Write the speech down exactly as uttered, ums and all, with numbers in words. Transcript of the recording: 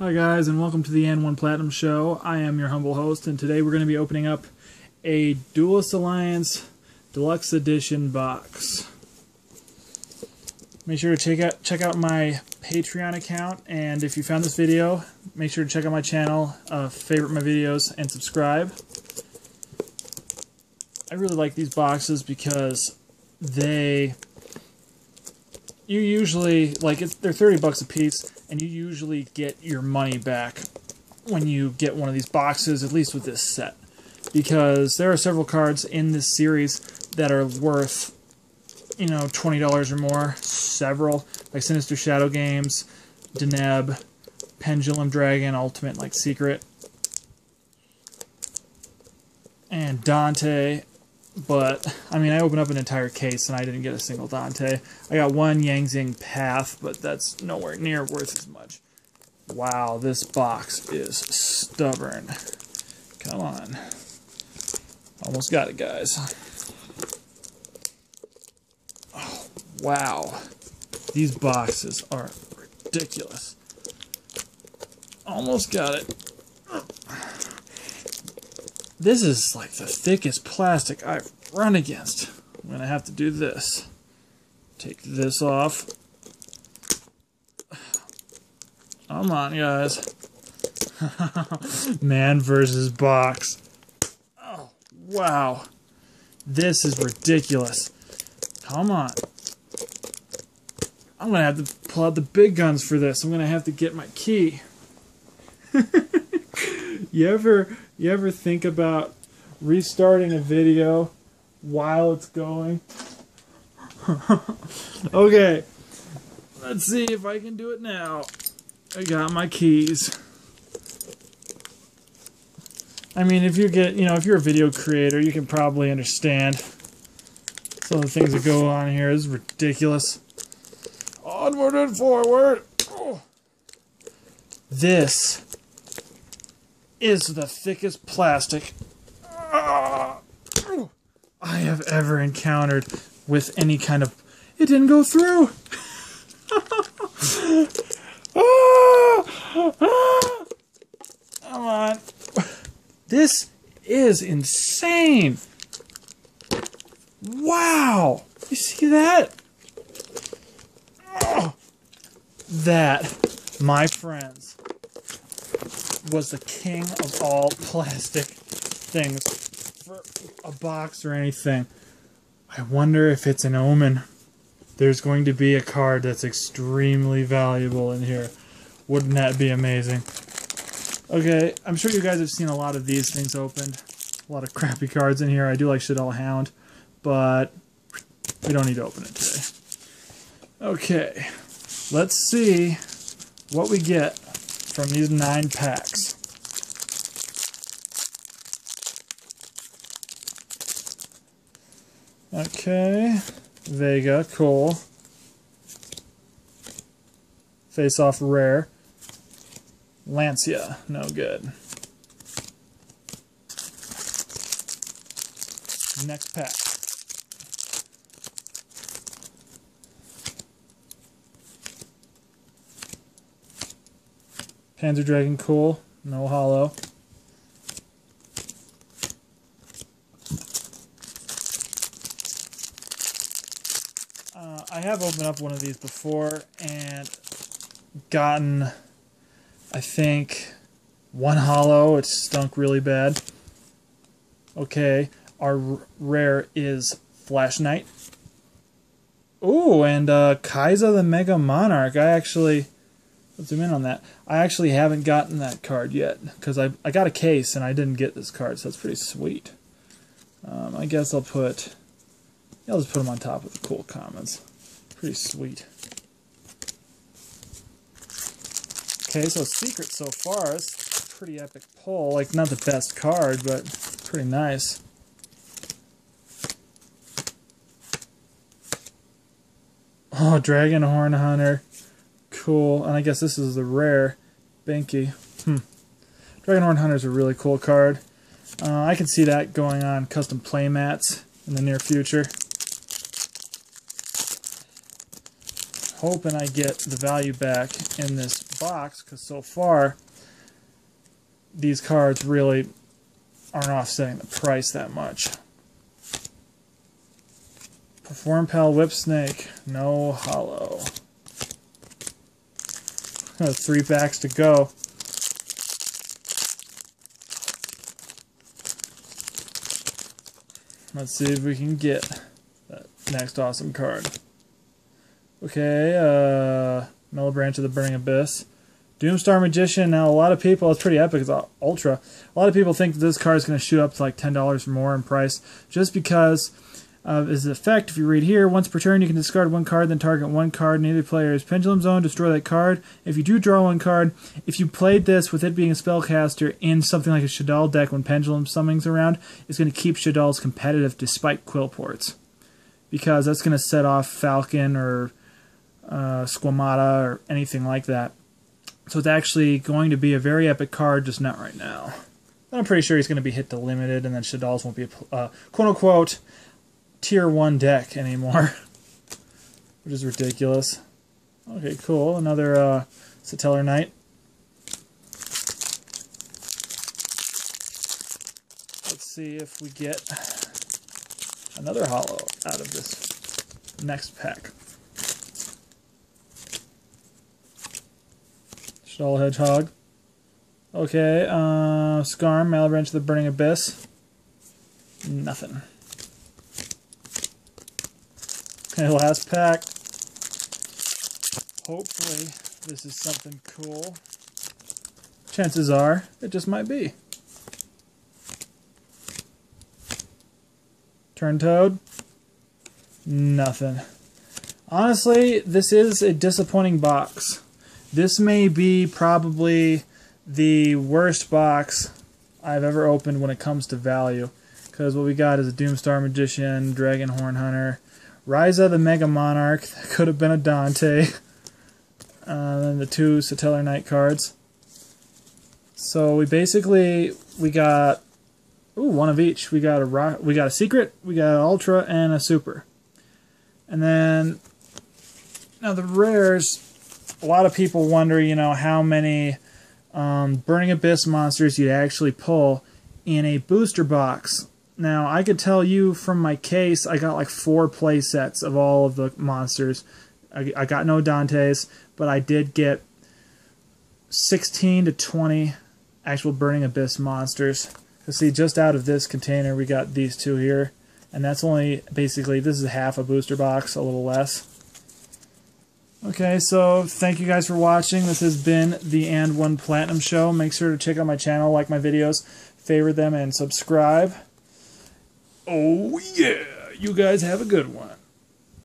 Hi guys, and welcome to the N one Platinum Show. I am your humble host, and today we're going to be opening up a Duelist Alliance Deluxe Edition box. Make sure to check out check out my Patreon account, and if you found this video, make sure to check out my channel, uh, favorite my videos, and subscribe. I really like these boxes because they... You usually, like, it's, they're thirty bucks a piece, and you usually get your money back when you get one of these boxes, at least with this set. Because there are several cards in this series that are worth, you know, twenty dollars or more. Several, like Sinister Shadow Games, Deneb, Pendulum Dragon, Ultimate, like Secret, and Dante. But, I mean, I opened up an entire case and I didn't get a single Dante. I got one Yang Zing Path, but that's nowhere near worth as much. Wow, this box is stubborn. Come on. Almost got it, guys. Oh, wow. These boxes are ridiculous. Almost got it. This is like the thickest plastic I've run against. I'm going to have to do this. Take this off. Come on, guys. Man versus box. Oh, wow. This is ridiculous. Come on. I'm going to have to pull out the big guns for this. I'm going to have to get my key. You ever... You ever think about restarting a video while it's going? Okay, let's see if I can do it now. I got my keys. I mean, if you get, you know, if you're a video creator, you can probably understand some of the things that go on here. This is ridiculous. Onward and forward. Oh. This is the thickest plastic I have ever encountered with any kind of... It didn't go through! Come on. This is insane! Wow! You see that? That, my friends, was the king of all plastic things for a box or anything. I wonder if it's an omen. There's going to be a card that's extremely valuable in here. Wouldn't that be amazing? Okay, I'm sure you guys have seen a lot of these things opened. A lot of crappy cards in here. I do like Shaddoll Hound, but we don't need to open it today. Okay, let's see what we get from these nine packs. Okay, Vega, cool. Face Off Rare. Lancia, no good. Next pack. Panzer Dragon, cool. No hollow. Uh, I have opened up one of these before and gotten, I think, one hollow. It stunk really bad. Okay, our rare is Flash Knight. Ooh, and uh, Kaiser the Mega Monarch. I actually... Let's zoom in on that. I actually haven't gotten that card yet because I, I got a case and I didn't get this card, so that's pretty sweet. Um, I guess I'll put... Yeah, I'll just put them on top of the cool comments. Pretty sweet. Okay, so Secret so far. It's a pretty epic pull. Like, not the best card, but pretty nice. Oh, Dragonhorn Hunter. Cool, and I guess this is the rare Binky. Hmm. Dragonhorn Hunter is a really cool card. Uh, I can see that going on custom playmats in the near future. hoping I get the value back in this box, because so far these cards really aren't offsetting the price that much. Perform Pal Whipsnake, no hollow. Three packs to go. Let's see if we can get that next awesome card. Okay, uh, Malebranche of the Burning Abyss. Doomstar Magician. Now, a lot of people, it's pretty epic, it's ultra. A lot of people think that this card is going to shoot up to like ten dollars or more in price, just because of its effect. If you read here, once per turn, you can discard one card, then target one card in either player's Pendulum Zone, destroy that card. If you do draw one card, if you played this with it being a spellcaster in something like a Shaddoll deck when Pendulum Summoning's around, it's going to keep Shaddolls competitive despite Quillports, because that's going to set off Falcon or uh, Squamata or anything like that. So it's actually going to be a very epic card, just not right now. I'm pretty sure he's going to be hit to limited, and then Shaddolls won't be a uh, quote-unquote tier one deck anymore, which is ridiculous. Okay, cool. Another uh, Satellar Knight. Let's see if we get another hollow out of this next pack. Shaddoll Hedgehog. Okay, uh, Skarm, Malebranche of the Burning Abyss. Nothing. Okay, last pack. Hopefully this is something cool. Chances are, it just might be. Turn Toad. Nothing. Honestly, this is a disappointing box. This may be probably the worst box I've ever opened when it comes to value, because what we got is a Doomstar Magician, Dragonhorn Hunter, Rise of the Mega Monarch, that could have been a Dante, and then the two Satellar Knight cards. So we basically, we got, ooh, one of each. We got a we got a secret, we got an ultra, and a super. And then, now the rares. A lot of people wonder, you know, how many um, Burning Abyss monsters you'd actually pull in a booster box. Now, I could tell you from my case, I got like four play sets of all of the monsters. I, I got no Dantes, but I did get sixteen to twenty actual Burning Abyss monsters. You see, just out of this container, we got these two here. And that's only, basically, this is half a booster box, a little less. Okay, so thank you guys for watching. This has been the N one Platinum Show. Make sure to check out my channel, like my videos, favorite them, and subscribe. Oh yeah, you guys have a good one.